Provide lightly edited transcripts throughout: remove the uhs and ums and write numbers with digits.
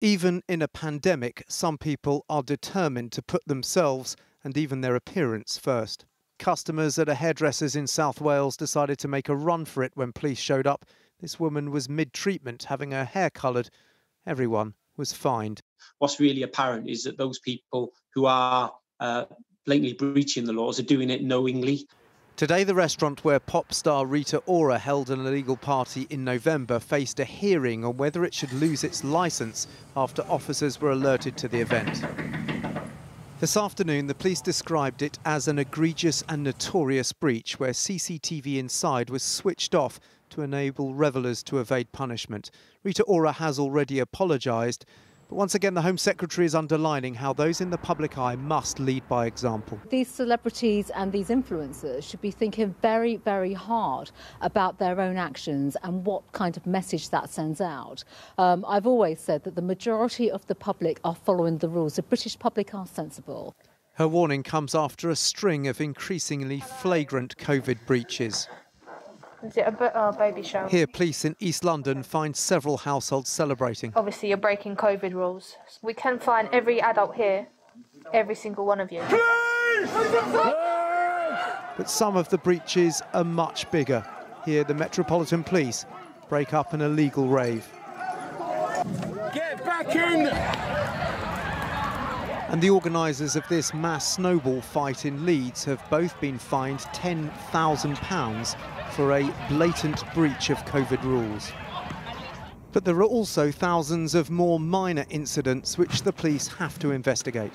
Even in a pandemic, some people are determined to put themselves and even their appearance first. Customers at a hairdresser's in South Wales decided to make a run for it when police showed up. This woman was mid-treatment, having her hair coloured. Everyone was fined. What's really apparent is that those people who are blatantly breaching the laws are doing it knowingly. Today, the restaurant where pop star Rita Ora held an illegal party in November faced a hearing on whether it should lose its licence after officers were alerted to the event. This afternoon, the police described it as an egregious and notorious breach where CCTV inside was switched off to enable revellers to evade punishment. Rita Ora has already apologised, but once again the Home Secretary is underlining how those in the public eye must lead by example. These celebrities and these influencers should be thinking very, very hard about their own actions and what kind of message that sends out. I've always said that the majority of the public are following the rules. The British public are sensible. Her warning comes after a string of increasingly flagrant COVID breaches. Is it a baby shower? Here, police in East London find several households celebrating. Obviously, you're breaking COVID rules. We can find every adult here, every single one of you. Please! But some of the breaches are much bigger. Here, the Metropolitan Police break up an illegal rave. Get back in! And the organisers of this mass snowball fight in Leeds have both been fined £10,000 for a blatant breach of COVID rules. But there are also thousands of more minor incidents which the police have to investigate.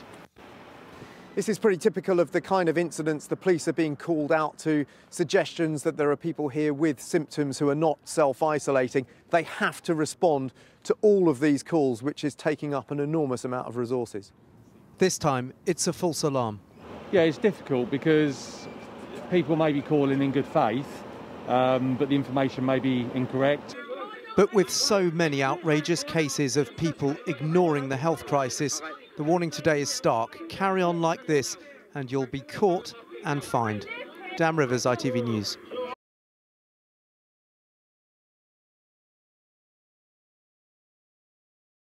This is pretty typical of the kind of incidents the police are being called out to, suggestions that there are people here with symptoms who are not self-isolating. They have to respond to all of these calls, which is taking up an enormous amount of resources. This time, it's a false alarm. Yeah, it's difficult because people may be calling in good faith, but the information may be incorrect. But with so many outrageous cases of people ignoring the health crisis, the warning today is stark. Carry on like this and you'll be caught and fined. Dan Rivers, ITV News.